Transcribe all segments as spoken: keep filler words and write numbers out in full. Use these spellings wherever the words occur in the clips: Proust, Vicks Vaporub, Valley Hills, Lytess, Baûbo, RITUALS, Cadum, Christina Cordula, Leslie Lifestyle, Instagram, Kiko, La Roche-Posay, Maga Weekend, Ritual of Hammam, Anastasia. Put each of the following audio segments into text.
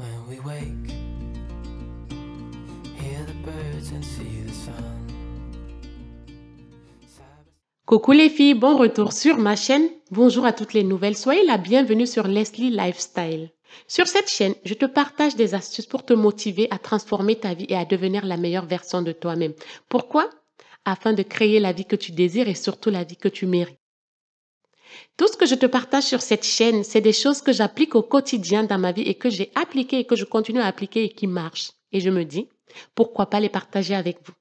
When we wake, hear the birds and see the sun. Coucou les filles, bon retour sur ma chaîne. Bonjour à toutes les nouvelles, soyez la bienvenue sur Leslie Lifestyle. Sur cette chaîne, je te partage des astuces pour te motiver à transformer ta vie et à devenir la meilleure version de toi-même. Pourquoi? Afin de créer la vie que tu désires et surtout la vie que tu mérites. Tout ce que je te partage sur cette chaîne, c'est des choses que j'applique au quotidien dans ma vie et que j'ai appliquées et que je continue à appliquer et qui marchent. Et je me dis, pourquoi pas les partager avec vous.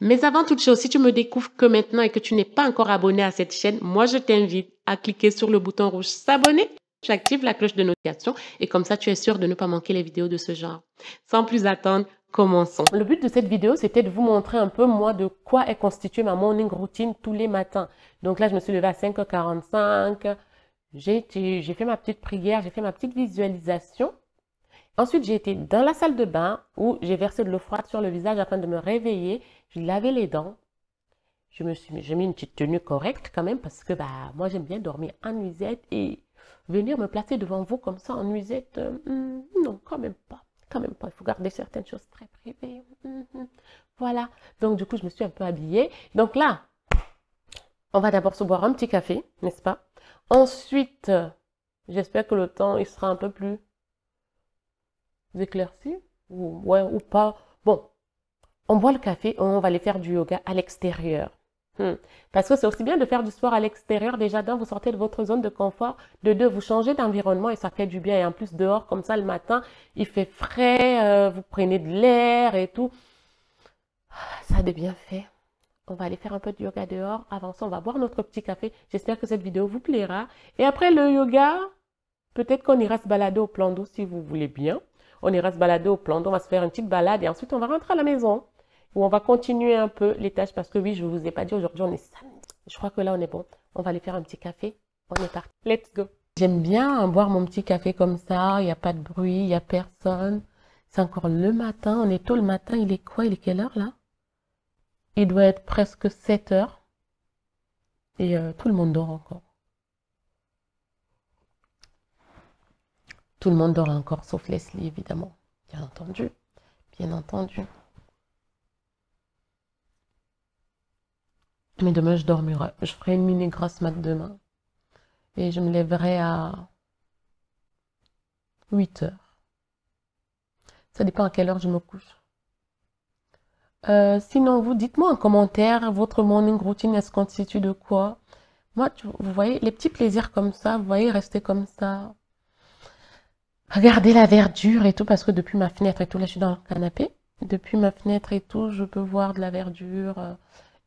Mais avant toute chose, si tu me découvres que maintenant et que tu n'es pas encore abonné à cette chaîne, moi je t'invite à cliquer sur le bouton rouge s'abonner. J'active la cloche de notification et comme ça tu es sûr de ne pas manquer les vidéos de ce genre. Sans plus attendre, commençons. Le but de cette vidéo, c'était de vous montrer un peu moi de quoi est constituée ma morning routine tous les matins. Donc là, je me suis levée à cinq heures quarante-cinq, j'ai fait ma petite prière, j'ai fait ma petite visualisation. Ensuite, j'ai été dans la salle de bain où j'ai versé de l'eau froide sur le visage afin de me réveiller. J'ai lavé les dents. Je me suis, j'ai mis une petite tenue correcte quand même parce que bah, moi, j'aime bien dormir en nuisette et venir me placer devant vous comme ça en nuisette, euh, non, quand même pas. Quand même pas, il faut garder certaines choses très privées. Mm-hmm. Voilà, donc du coup, je me suis un peu habillée. Donc là, on va d'abord se boire un petit café, n'est-ce pas? Ensuite, j'espère que le temps, il sera un peu plus éclairci. Ou, ouais, ou pas. Bon, on boit le café, on va aller faire du yoga à l'extérieur. Hmm. Parce que c'est aussi bien de faire du sport à l'extérieur, déjà d'un, vous sortez de votre zone de confort, de deux, vous changez d'environnement et ça fait du bien. Et en plus, dehors, comme ça, le matin, il fait frais, euh, vous prenez de l'air et tout. Ça a des bienfaits. On va aller faire un peu de yoga dehors. Avant ça, on va boire notre petit café. J'espère que cette vidéo vous plaira. Et après le yoga, peut-être qu'on ira se balader au plan d'eau si vous voulez bien. On ira se balader au plan d'eau, on va se faire une petite balade et ensuite, on va rentrer à la maison. Où on va continuer un peu les tâches parce que oui, je ne vous ai pas dit, aujourd'hui, on est samedi. Je crois que là, on est bon. On va aller faire un petit café. On est parti. Let's go. J'aime bien boire mon petit café comme ça. Il n'y a pas de bruit, il n'y a personne. C'est encore le matin. On est tôt le matin. Il est quoi? Il est quelle heure là? Il doit être presque sept heures. Et euh, tout le monde dort encore. Tout le monde dort encore, sauf Leslie, évidemment. Bien entendu. Bien entendu. Mais demain, je dormirai. Je ferai une mini grosse mat demain. Et je me lèverai à huit heures. Ça dépend à quelle heure je me couche. Euh, sinon, vous dites-moi en commentaire, votre morning routine, elle se constitue de quoi? Moi, tu, vous voyez, les petits plaisirs comme ça, vous voyez, rester comme ça. Regardez la verdure et tout, parce que depuis ma fenêtre et tout, là, je suis dans le canapé. Depuis ma fenêtre et tout, je peux voir de la verdure... Euh,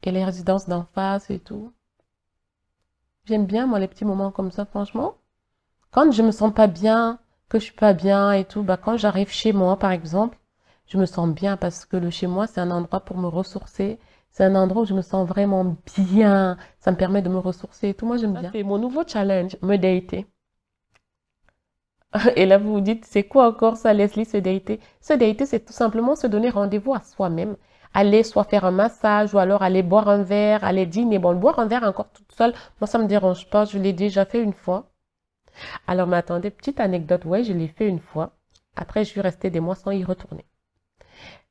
et les résidences d'en face et tout. J'aime bien, moi, les petits moments comme ça, franchement. Quand je me sens pas bien, que je suis pas bien et tout, bah, quand j'arrive chez moi, par exemple, je me sens bien parce que le chez moi, c'est un endroit pour me ressourcer. C'est un endroit où je me sens vraiment bien. Ça me permet de me ressourcer et tout. Moi, j'aime bien. C'est mon nouveau challenge, me dater. Et là, vous vous dites, c'est quoi encore ça, Leslie, se dater? Se dater, c'est tout simplement se donner rendez-vous à soi-même. Aller soit faire un massage ou alors aller boire un verre, aller dîner. Bon, boire un verre encore toute seule, moi, ça ne me dérange pas. Je l'ai déjà fait une fois. Alors, mais attendez, petite anecdote. Ouais, je l'ai fait une fois. Après, je suis restée des mois sans y retourner.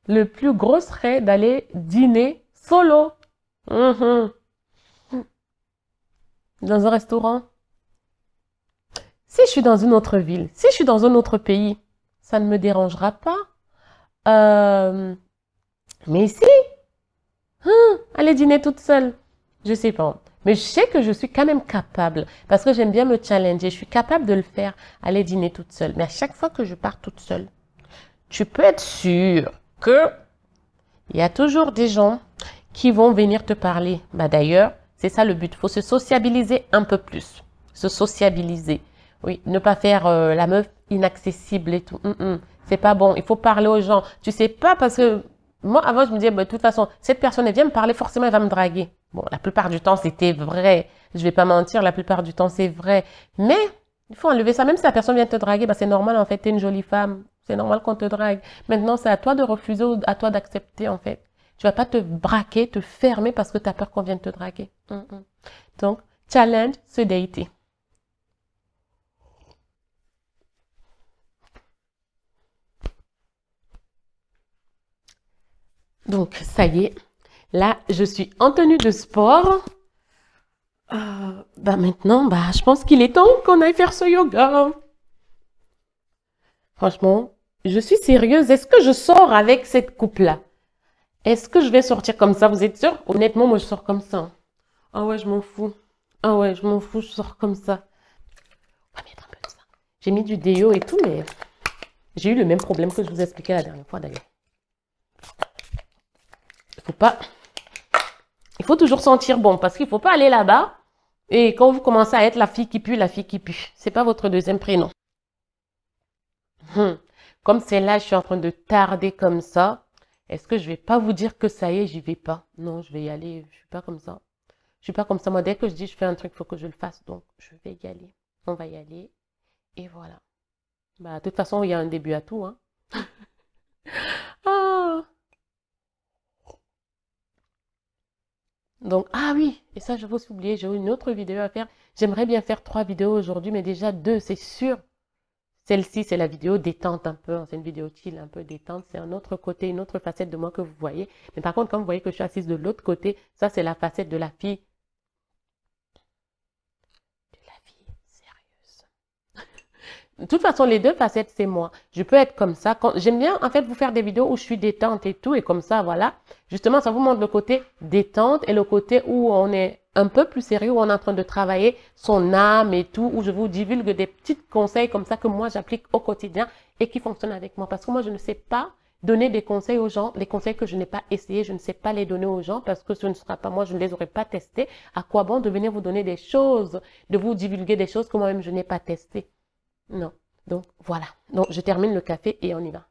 Le plus gros serait d'aller dîner solo. Mmh. Dans un restaurant. Si je suis dans une autre ville, si je suis dans un autre pays, ça ne me dérangera pas. Euh... Mais ici, hein, aller dîner toute seule, je sais pas. Mais je sais que je suis quand même capable, parce que j'aime bien me challenger. Je suis capable de le faire, aller dîner toute seule. Mais à chaque fois que je pars toute seule, tu peux être sûr que il y a toujours des gens qui vont venir te parler. Bah d'ailleurs, c'est ça le but. Il faut se sociabiliser un peu plus. Se sociabiliser. Oui, ne pas faire euh, la meuf inaccessible et tout. Mm-mm, c'est pas bon. Il faut parler aux gens. Tu sais pas parce que... Moi, avant, je me disais, bah, de toute façon, cette personne, elle vient me parler, forcément, elle va me draguer. Bon, la plupart du temps, c'était vrai. Je vais pas mentir, la plupart du temps, c'est vrai. Mais il faut enlever ça. Même si la personne vient te draguer, bah, c'est normal, en fait, t'es une jolie femme. C'est normal qu'on te drague. Maintenant, c'est à toi de refuser ou à toi d'accepter, en fait. Tu vas pas te braquer, te fermer parce que tu as peur qu'on vienne te draguer. Mm-mm. Donc, challenge, se dater. Donc, ça y est. Là, je suis en tenue de sport. Euh, bah maintenant, bah, je pense qu'il est temps qu'on aille faire ce yoga. Franchement, je suis sérieuse. Est-ce que je sors avec cette coupe-là? Est-ce que je vais sortir comme ça? Vous êtes sûrs? Honnêtement, moi, je sors comme ça. Ah ouais, je m'en fous. Ah ouais, je m'en fous, je sors comme ça. On va mettre un peu de ça. J'ai mis du déo et tout, mais j'ai eu le même problème que je vous expliquais la dernière fois, d'ailleurs. Il faut pas... Il faut toujours sentir bon, parce qu'il ne faut pas aller là-bas. Et quand vous commencez à être la fille qui pue, la fille qui pue, c'est pas votre deuxième prénom. Hum. Comme c'est là, je suis en train de tarder comme ça. Est-ce que je vais pas vous dire que ça y est, j'y vais pas? Non, je vais y aller, je suis pas comme ça. Je suis pas comme ça. Moi, dès que je dis je fais un truc, il faut que je le fasse. Donc, je vais y aller. On va y aller. Et voilà. Bah, de toute façon, il y a un début à tout, hein. Ah. Donc, ah oui, et ça, je vous ai oublié, j'ai une autre vidéo à faire. J'aimerais bien faire trois vidéos aujourd'hui, mais déjà deux, c'est sûr. Celle-ci, c'est la vidéo détente un peu, hein, c'est une vidéo chill, un peu détente. C'est un autre côté, une autre facette de moi que vous voyez. Mais par contre, quand vous voyez que je suis assise de l'autre côté, ça, c'est la facette de la fille. De la fille sérieuse. De toute façon, les deux facettes, c'est moi. Je peux être comme ça. Quand... J'aime bien, en fait, vous faire des vidéos où je suis détente et tout, et comme ça, voilà. Justement, ça vous montre le côté détente et le côté où on est un peu plus sérieux, où on est en train de travailler son âme et tout, où je vous divulgue des petits conseils comme ça que moi, j'applique au quotidien et qui fonctionnent avec moi. Parce que moi, je ne sais pas donner des conseils aux gens, des conseils que je n'ai pas essayés, je ne sais pas les donner aux gens parce que ce ne sera pas moi, je ne les aurais pas testés. À quoi bon de venir vous donner des choses, de vous divulguer des choses que moi-même, je n'ai pas testées? Non. Donc, voilà. Donc, je termine le café et on y va.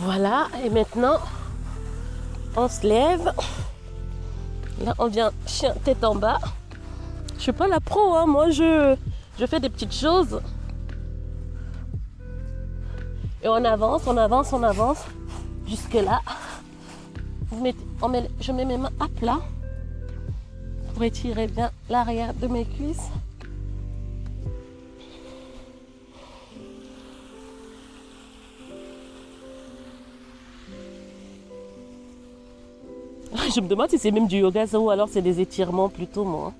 Voilà, et maintenant, on se lève. Là, on vient chien tête en bas. Je ne suis pas la pro, hein. Moi, je, je fais des petites choses. Et on avance, on avance, on avance. Jusque là. Vous mettez, on met, je mets mes mains à plat pour étirer bien l'arrière de mes cuisses. Je me demande si c'est même du yoga ça, ou alors c'est des étirements plutôt, moi.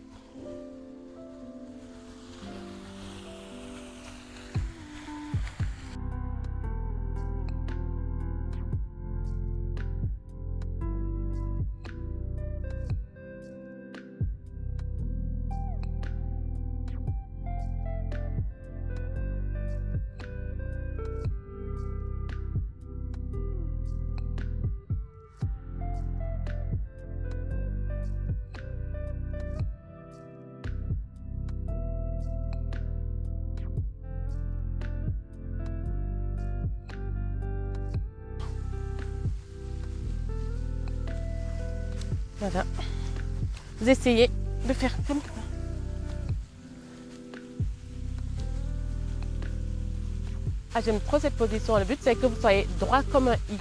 Voilà, vous essayez de faire comme ça. Ah, j'aime trop cette position. Le but, c'est que vous soyez droit comme un i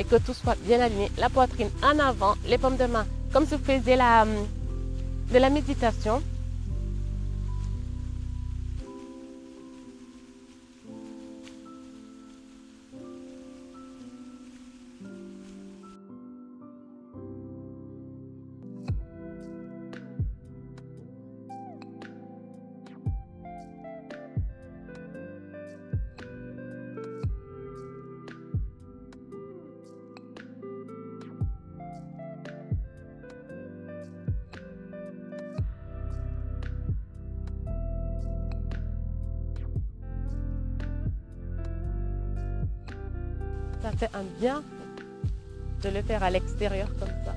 et que tout soit bien aligné. La poitrine en avant, les paumes de main, comme si vous faisiez la, de la méditation. Ça fait un bien de le faire à l'extérieur comme ça.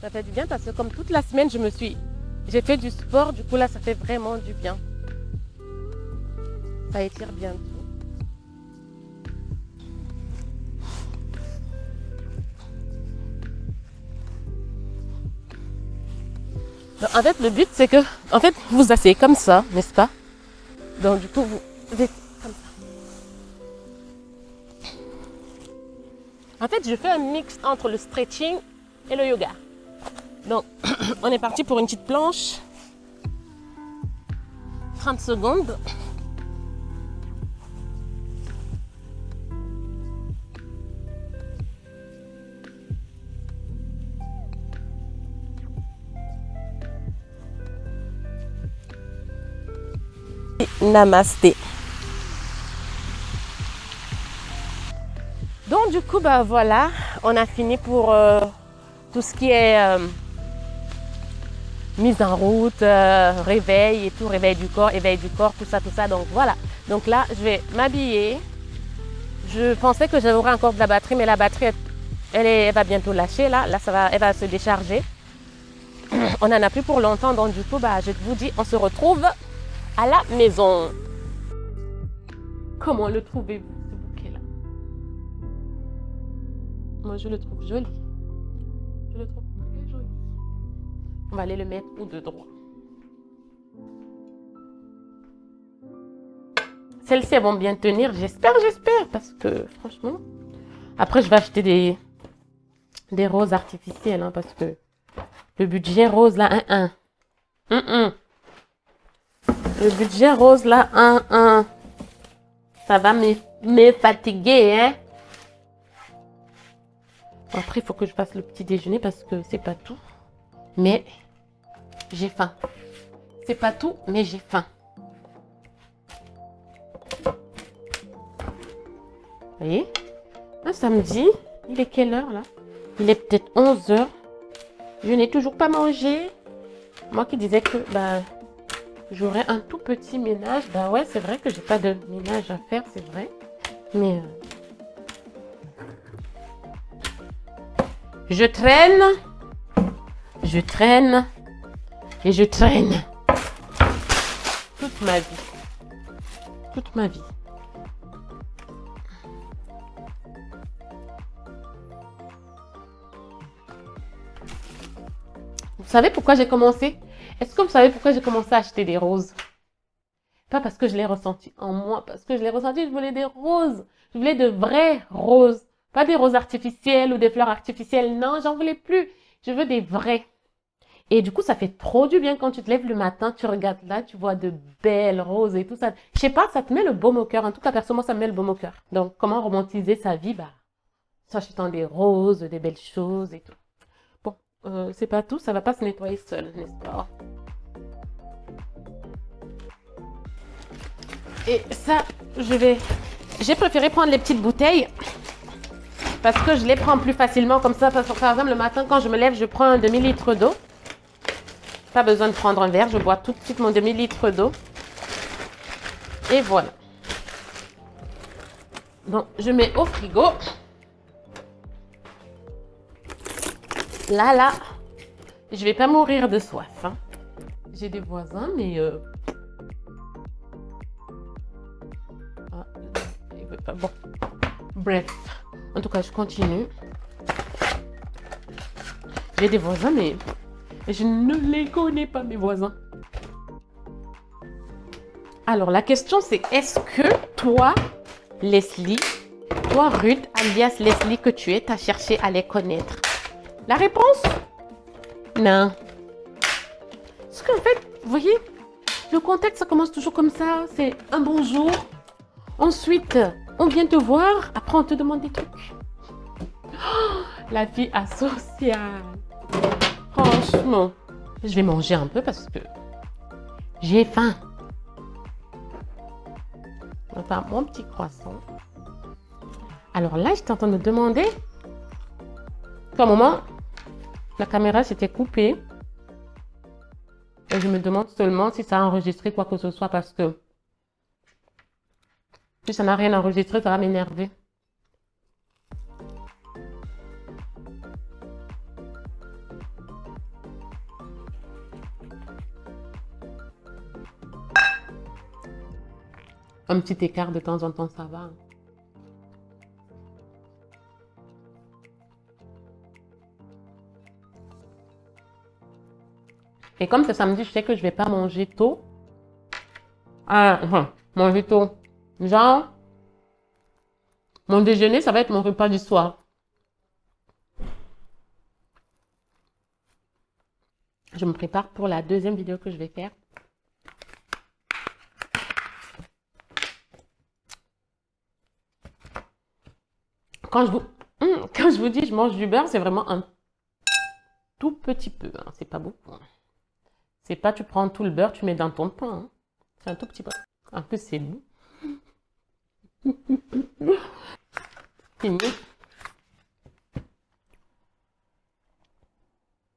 Ça fait du bien parce que comme toute la semaine, je me suis... J'ai fait du sport, du coup là, ça fait vraiment du bien. Ça étire bien tout. Donc, en fait, le but, c'est que en fait, vous vous asseyez comme ça, n'est-ce pas? Donc du coup, vous êtes comme ça. En fait, je fais un mix entre le stretching et le yoga. Donc, on est parti pour une petite planche. trente secondes. Namasté. Donc du coup, bah voilà, on a fini pour euh, tout ce qui est euh, mise en route, euh, réveil et tout, réveil du corps, éveil du corps, tout ça, tout ça. Donc voilà. Donc là, je vais m'habiller. Je pensais que j'aurais encore de la batterie, mais la batterie, elle, elle, est, elle va bientôt lâcher là. Là, ça va, elle va se décharger. On en a plus pour longtemps. Donc du coup, bah, je vous dis, on se retrouve à la maison. Comment le trouvez-vous, ce bouquet-là? Moi, je le trouve joli. Je le trouve très joli. On va aller le mettre ou de droit. Celles-ci, elles vont bien tenir. J'espère, j'espère. Parce que, franchement... Après, je vais acheter des, des roses artificielles. Hein, parce que le budget rose, là, un un. un un. Le budget rose, là, un un. Ça va me, me fatiguer, hein. Après, il faut que je fasse le petit déjeuner parce que c'est pas tout. Mais j'ai faim. C'est pas tout, mais j'ai faim. Vous voyez? Un samedi, il est quelle heure, là? Il est peut-être onze heures. Je n'ai toujours pas mangé. Moi qui disais que... bah, j'aurais un tout petit ménage. Bah ouais, c'est vrai que j'ai pas de ménage à faire, c'est vrai. Mais euh... je traîne, je traîne et je traîne toute ma vie, toute ma vie. Vous savez pourquoi j'ai commencé? Est-ce que vous savez pourquoi j'ai commencé à acheter des roses? Pas parce que je l'ai ressenti en moi, parce que je l'ai ressenti, je voulais des roses. Je voulais de vraies roses. Pas des roses artificielles ou des fleurs artificielles. Non, j'en voulais plus. Je veux des vraies. Et du coup, ça fait trop du bien quand tu te lèves le matin, tu regardes là, tu vois de belles roses et tout ça. Je sais pas, ça te met le baume au cœur. En tout cas, perso, moi, ça me met le baume au cœur. Donc, comment romantiser sa vie? Bah, en achetant des roses, des belles choses et tout. Euh, c'est pas tout, ça va pas se nettoyer seul, n'est-ce pas? Et ça, je vais... J'ai préféré prendre les petites bouteilles parce que je les prends plus facilement comme ça. Parce que, par exemple, le matin, quand je me lève, je prends un demi-litre d'eau. Pas besoin de prendre un verre, je bois tout de suite mon demi-litre d'eau. Et voilà. Donc, je mets au frigo. Là, là, je vais pas mourir de soif. Hein. J'ai des voisins, mais... Euh... Ah, il veut pas. Bon. Bref. En tout cas, je continue. J'ai des voisins, mais je ne les connais pas, mes voisins. Alors, la question, c'est est-ce que toi, Leslie, toi, Ruth, alias Leslie que tu es, t'as cherché à les connaître? La réponse? Non. Parce qu'en fait, vous voyez, le contexte, ça commence toujours comme ça. C'est un bonjour. Ensuite, on vient te voir. Après, on te demande des trucs. Oh, la vie asociale. Franchement. Je vais manger un peu parce que j'ai faim. Enfin, mon petit croissant. Alors là, j'étais en train de me demander. À un moment... La caméra s'était coupée. Et je me demande seulement si ça a enregistré quoi que ce soit parce que si ça n'a rien enregistré, ça va m'énerver. Un petit écart de temps en temps, ça va. Et comme ce samedi, je sais que je ne vais pas manger tôt. Ah, hum, manger tôt. Genre, mon déjeuner, ça va être mon repas du soir. Je me prépare pour la deuxième vidéo que je vais faire. Quand je vous, quand je vous dis je mange du beurre, c'est vraiment un tout petit peu. Hein. C'est pas beaucoup. C'est pas tu prends tout le beurre, tu mets dans ton pain. Hein. C'est un tout petit peu. En plus, c'est doux. C'est mieux.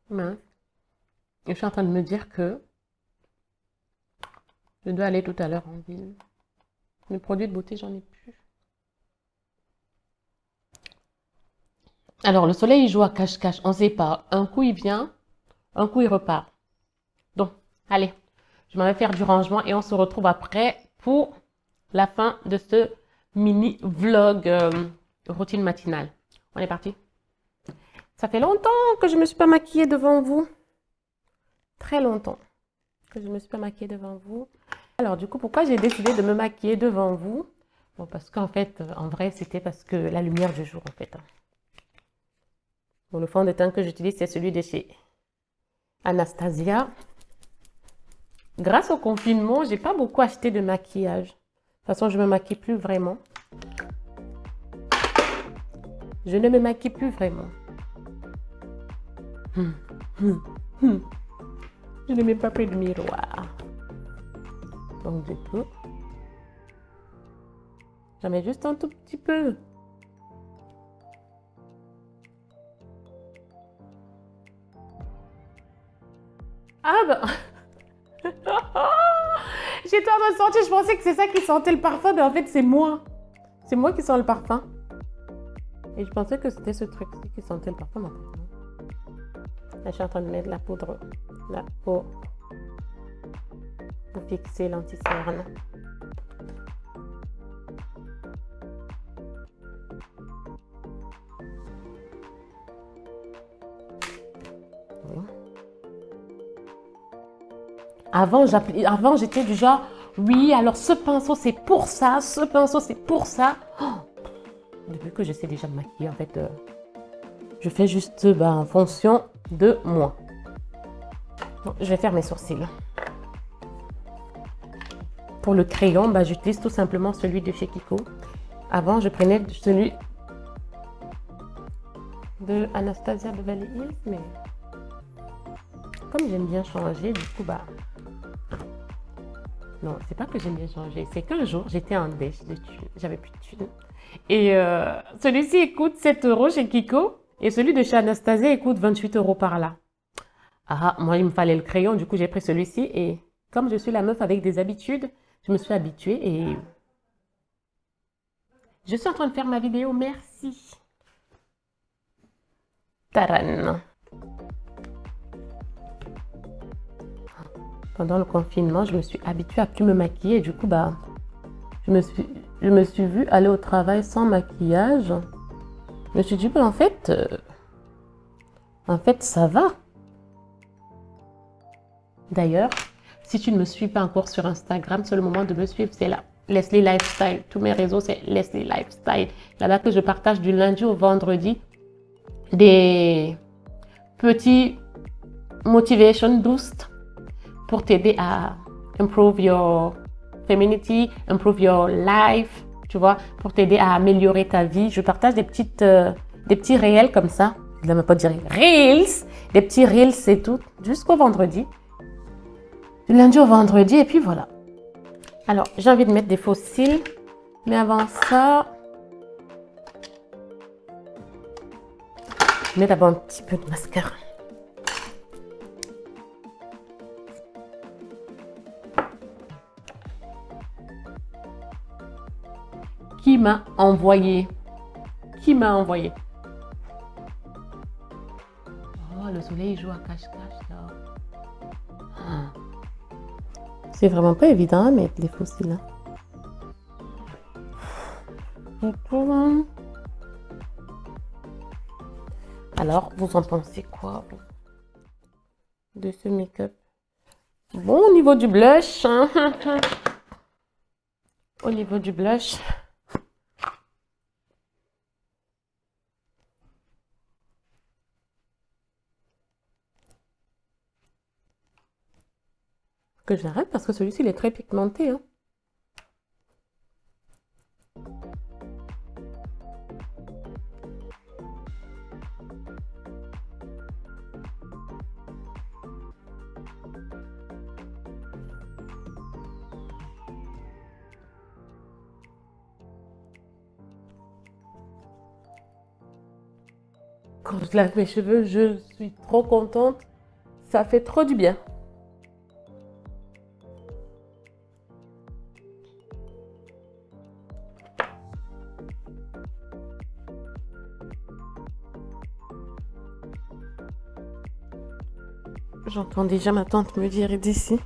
Mince. Je suis en train de me dire que je dois aller tout à l'heure en ville. Mes produits de beauté, j'en ai plus. Alors, le soleil, il joue à cache-cache. On ne sait pas. Un coup, il vient. Un coup, il repart. Donc, allez. Je m'en vais faire du rangement et on se retrouve après pour la fin de ce mini vlog euh, routine matinale. On est parti. Ça fait longtemps que je ne me suis pas maquillée devant vous. Très longtemps que je ne me suis pas maquillée devant vous. Alors du coup, pourquoi j'ai décidé de me maquiller devant vous? Bon, parce qu'en fait, en vrai, c'était parce que la lumière du jour, en fait. Bon, le fond de teint que j'utilise, c'est celui de chez Anastasia. Grâce au confinement, j'ai pas beaucoup acheté de maquillage. De toute façon, je me maquille plus vraiment. Je ne me maquille plus vraiment. Hum, hum, hum. Je n'ai même pas pris de miroir. Donc du coup, j'en mets juste un tout petit peu. Ah ben... J'étais en train de sentir, je pensais que c'est ça qui sentait le parfum, mais en fait c'est moi. C'est moi qui sens le parfum. Et je pensais que c'était ce truc-ci qui sentait le parfum. En fait. Là, je suis en train de mettre la poudre. Là, pour, pour fixer l'anti-cerne. Voilà. Avant, avant j'étais du genre, oui, alors ce pinceau, c'est pour ça, ce pinceau, c'est pour ça. Oh, depuis que je sais déjà me maquiller, en fait, euh, je fais juste bah, en fonction de moi. Bon, je vais faire mes sourcils. Pour le crayon, bah, j'utilise tout simplement celui de chez Kiko. Avant, je prenais celui de Anastasia de Valley Hills, mais comme j'aime bien changer, du coup, bah... Non, c'est pas que j'aime bien changer, c'est qu'un jour, j'étais en déche de thunes, j'avais plus de thunes. Et euh, celui-ci coûte sept euros chez Kiko, et celui de chez Anastasia coûte vingt-huit euros par là. Ah, moi, il me fallait le crayon, du coup, j'ai pris celui-ci. Et comme je suis la meuf avec des habitudes, je me suis habituée et... Je suis en train de faire ma vidéo, merci. Taran. Pendant le confinement, je me suis habituée à plus me maquiller. Et du coup, bah, je me suis, je me suis vue aller au travail sans maquillage. Je me suis dit, bah, en fait, euh, en fait, ça va. D'ailleurs, si tu ne me suis pas encore sur Instagram, c'est le moment de me suivre, c'est là. Leslie Lifestyle. Tous mes réseaux, c'est Leslie Lifestyle. Là-bas que je partage du lundi au vendredi des petits motivation boosts pour t'aider à improve your femininity, improve your life, tu vois, pour t'aider à améliorer ta vie. Je partage des, petites, euh, des petits réels comme ça. Je ne vais même pas dire reels. Des petits reels, c'est tout, jusqu'au vendredi. Du lundi au vendredi, et puis voilà. Alors, j'ai envie de mettre des faux cils. Mais avant ça... Je mets d'abord un petit peu de mascara. Qui m'a envoyé? Qui m'a envoyé? Oh, le soleil joue à cache-cache, là. C'est vraiment pas évident à mettre les faux cils là. Bon. Alors, vous en pensez quoi de ce make-up? Bon, au niveau du blush, hein? Au niveau du blush, que j'arrête parce que celui-ci il est très pigmenté, hein? Quand je lave mes cheveux, je suis trop contente. Ça fait trop du bien. J'entends déjà ma tante me dire d'ici,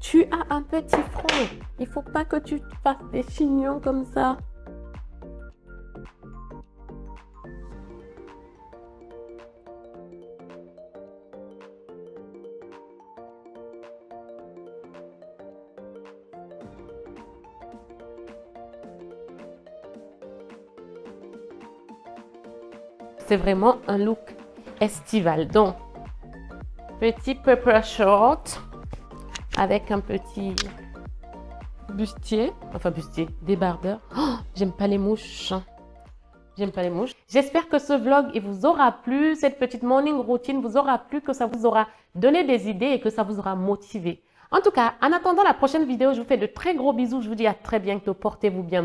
tu as un petit front. Il faut pas que tu fasses des chignons comme ça. C'est vraiment un look estival, donc petit purple short avec un petit bustier, enfin bustier, débardeur. Oh, j'aime pas les mouches, j'aime pas les mouches. J'espère que ce vlog il vous aura plu, cette petite morning routine vous aura plu, que ça vous aura donné des idées et que ça vous aura motivé. En tout cas, en attendant la prochaine vidéo, je vous fais de très gros bisous, je vous dis à très bientôt, portez-vous bien.